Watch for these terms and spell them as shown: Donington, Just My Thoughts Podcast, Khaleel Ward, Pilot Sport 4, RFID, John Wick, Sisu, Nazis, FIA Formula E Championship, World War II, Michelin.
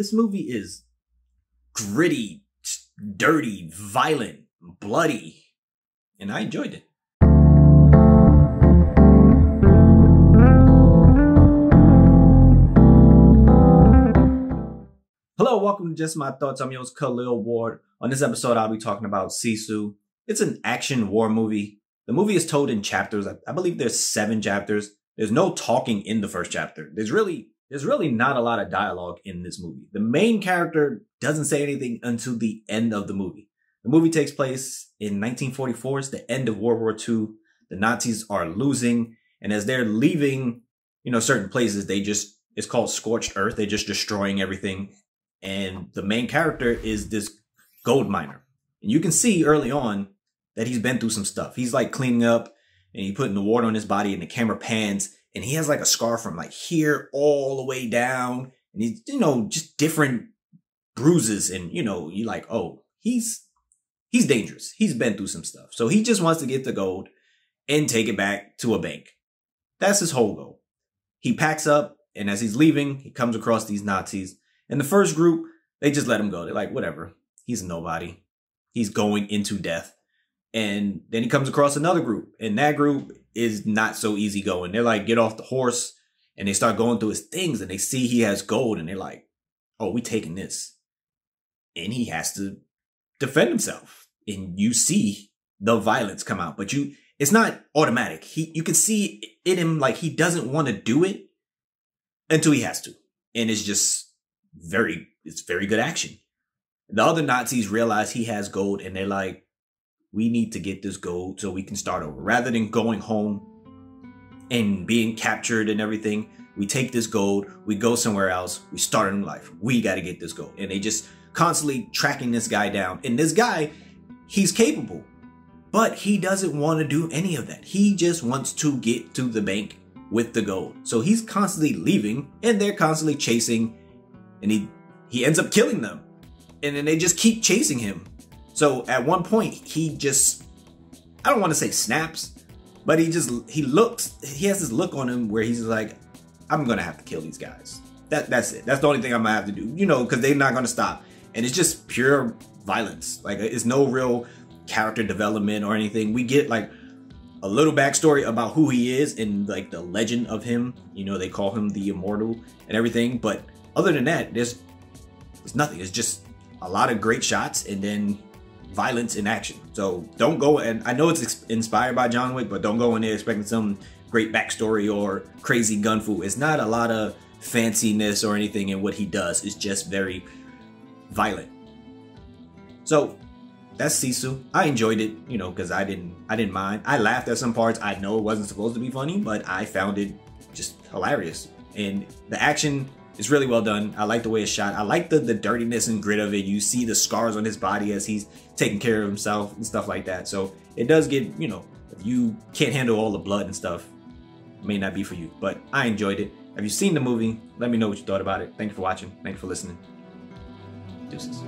This movie is gritty, dirty, violent, bloody, and I enjoyed it. Hello, welcome to Just My Thoughts. I'm your host, Khaleel Ward. On this episode, I'll be talking about Sisu. It's an action war movie. The movie is told in chapters. I believe there's 7 chapters. There's no talking in the first chapter. There's really not a lot of dialogue in this movie. The main character doesn't say anything until the end of the movie. The movie takes place in 1944. It's the end of World War II. The Nazis are losing. And as they're leaving, you know, certain places, it's called scorched earth. They're just destroying everything. And the main character is this gold miner. And you can see early on that he's been through some stuff. He's like cleaning up and he's putting the water on his body and the camera pans. And he has like a scar from like here all the way down. And he's, you know, just different bruises. And, you know, you're like, oh, he's dangerous. He's been through some stuff. So he just wants to get the gold and take it back to a bank. That's his whole goal. He packs up. And as he's leaving, he comes across these Nazis. And the first group, they just let him go. They're like, whatever. He's nobody. He's going into death. And then he comes across another group. And that group is not so easy going. They're like, get off the horse. And they start going through his things. And they see he has gold. And they're like, oh, we taking this. And he has to defend himself. And you see the violence come out. But it's not automatic. You can see in him like he doesn't want to do it until he has to. And it's just... it's very good action. The other Nazis realize he has gold and they're like, we need to get this gold so we can start over. Rather than going home and being captured and everything, we take this gold, we go somewhere else, we start a new life. We got to get this gold. And they just constantly tracking this guy down. And this guy, he's capable, but he doesn't want to do any of that. He just wants to get to the bank with the gold. So he's constantly leaving and they're constantly chasing. And he ends up killing them. And then they just keep chasing him. So at one point, he just, I don't want to say snaps, but he has this look on him where he's like, I'm going to have to kill these guys. That's it. That's the only thing I'm going to have to do, you know, because they're not going to stop. And it's just pure violence. Like, it's no real character development or anything. We get like a little backstory about who he is and like the legend of him. You know, they call him the Immortal and everything, but other than that, there's nothing. It's just a lot of great shots and then violence in action. So don't go, and I know it's inspired by John Wick, but don't go in there expecting some great backstory or crazy gun fu. It's not a lot of fanciness or anything in what he does. It's just very violent. So that's Sisu. I enjoyed it, you know, because I didn't mind. I laughed at some parts. I know it wasn't supposed to be funny, but I found it just hilarious. And the action, it's really well done. I like the way it's shot. I like the dirtiness and grit of it. You see the scars on his body as he's taking care of himself and stuff like that. So it does get, you know, if you can't handle all the blood and stuff, it may not be for you, but I enjoyed it. Have you seen the movie? Let me know what you thought about it. Thank you for watching. Thank you for listening. Deuces.